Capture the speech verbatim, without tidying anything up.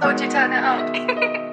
told you turn it up.